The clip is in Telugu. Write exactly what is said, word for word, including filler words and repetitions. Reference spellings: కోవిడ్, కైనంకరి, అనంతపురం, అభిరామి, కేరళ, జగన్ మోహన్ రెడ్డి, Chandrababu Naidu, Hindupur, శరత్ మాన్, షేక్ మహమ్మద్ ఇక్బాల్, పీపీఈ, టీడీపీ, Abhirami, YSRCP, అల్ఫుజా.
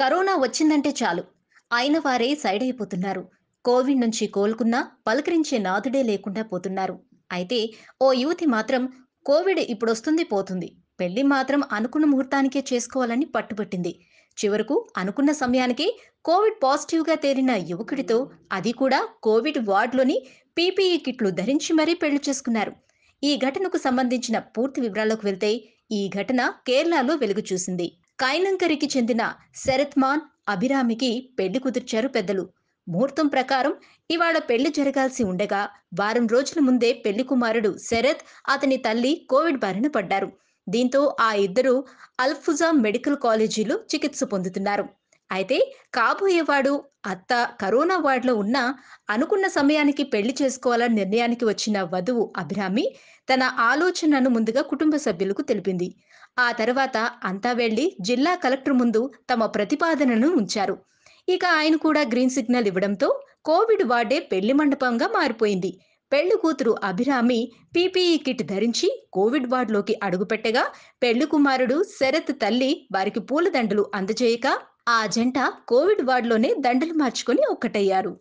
కరోనా వచ్చిందంటే చాలు అయిన వారే సైడ్ అయిపోతున్నారు. కోవిడ్ నుంచి కోలుకున్నా పలకరించే నాథుడే లేకుండా పోతున్నారు. అయితే ఓ యువతి మాత్రం కోవిడ్ ఇప్పుడొస్తుంది పోతుంది, పెళ్లి మాత్రం అనుకున్న ముహూర్తానికే చేసుకోవాలని పట్టుబట్టింది. చివరకు అనుకున్న సమయానికి కోవిడ్ పాజిటివ్గా తేలిన యువకుడితో, అది కూడా కోవిడ్ వార్డులోని పీపీఈ కిట్లు ధరించి మరీ పెళ్లి చేసుకున్నారు. ఈ ఘటనకు సంబంధించిన పూర్తి వివరాలకు వెళ్తే ఈ ఘటన కేరళలో వెలుగు చూసింది. కైనంకరికి చెందిన శరత్ మాన్, అభిరామికి పెళ్లి కుదిర్చారు పెద్దలు. ముహూర్తం ప్రకారం ఇవాళ పెళ్లి జరగాల్సి ఉండగా వారం రోజుల ముందే పెళ్లి కుమారుడు శరత్, అతని తల్లి కోవిడ్ బారిన పడ్డారు. దీంతో ఆ ఇద్దరు అల్ఫుజా మెడికల్ కాలేజీలో చికిత్స పొందుతున్నారు. అయితే కాబోయేవాడు అత్త కరోనా వార్డులో ఉన్న అనుకున్న సమయానికి పెళ్లి చేసుకోవాలని నిర్ణయానికి వచ్చిన వధువు అభిరామి తన ఆలోచనను ముందుగా కుటుంబ సభ్యులకు తెలిపింది. ఆ తర్వాత అంతా వెళ్లి జిల్లా కలెక్టర్ ముందు తమ ప్రతిపాదనను ఉంచారు. ఇక ఆయన కూడా గ్రీన్ సిగ్నల్ ఇవ్వడంతో కోవిడ్ వార్డే పెళ్లి మండపంగా మారిపోయింది. పెళ్లి కూతురు అభిరామి పీపీఈ కిట్ ధరించి కోవిడ్ వార్డులోకి అడుగుపెట్టగా పెళ్లి కుమారుడు శరత్ తల్లి వారికి పూలదండలు అందజేయక ఆ జంట కోవిడ్ వార్డులోనే దండలు మార్చుకొని ఒక్కటయ్యారు.